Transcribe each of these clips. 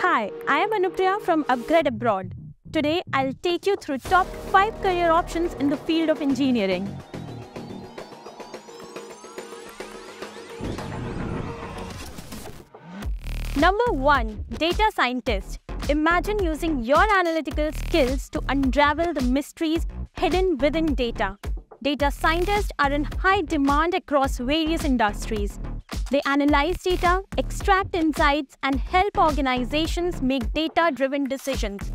Hi, I am Anupriya from upGrad Abroad. Today, I'll take you through top 5 career options in the field of engineering. Number 1. Data Scientist. Imagine using your analytical skills to unravel the mysteries hidden within data. Data scientists are in high demand across various industries. They analyze data, extract insights, and help organizations make data-driven decisions.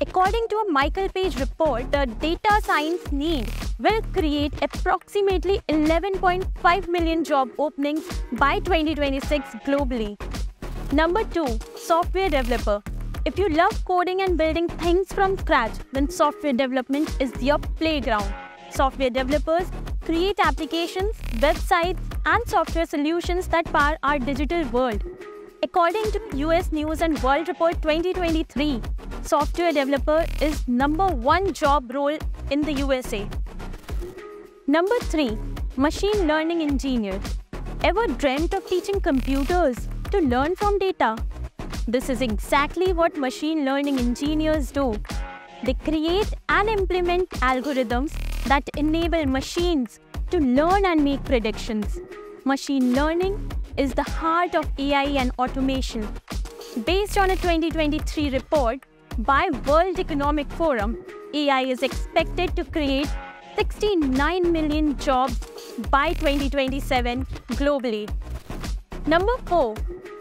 According to a Michael Page report, the data science need will create approximately 11.5 million job openings by 2026 globally. Number 2. Software Developer. If you love coding and building things from scratch, then software development is your playground. Software developers create applications, websites, and software solutions that power our digital world. According to US News and World Report 2023, software developer is #1 job role in the USA. Number 3. Machine Learning Engineer. Ever dreamt of teaching computers to learn from data? This is exactly what machine learning engineers do. They create and implement algorithms that enable machines to learn and make predictions. Machine learning is the heart of AI and automation. Based on a 2023 report by World Economic Forum, AI is expected to create 69 million jobs by 2027 globally. Number 4.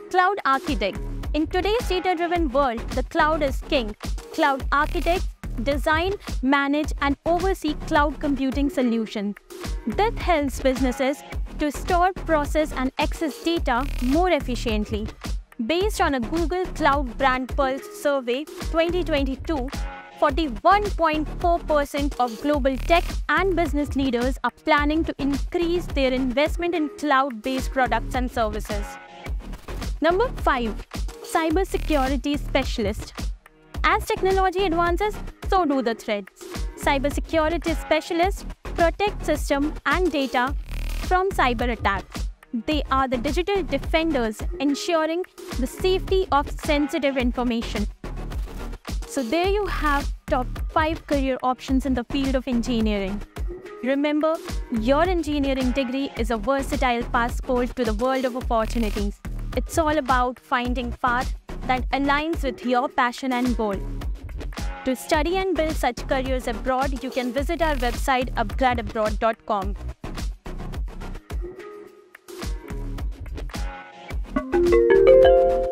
Cloud Architect. In today's data-driven world, the cloud is king. Cloud architects design, manage, and oversee cloud computing solutions. This helps businesses to store, process, and access data more efficiently. Based on a Google Cloud Brand Pulse survey 2022, 41.4% of global tech and business leaders are planning to increase their investment in cloud-based products and services. Number 5. Cybersecurity Specialist. As technology advances, so do the threats. Cybersecurity specialists protect system and data from cyber attacks. They are the digital defenders ensuring the safety of sensitive information. So there you have top 5 career options in the field of engineering. Remember, your engineering degree is a versatile passport to the world of opportunities. It's all about finding a path that aligns with your passion and goal. To study and build such careers abroad, you can visit our website upgradabroad.com.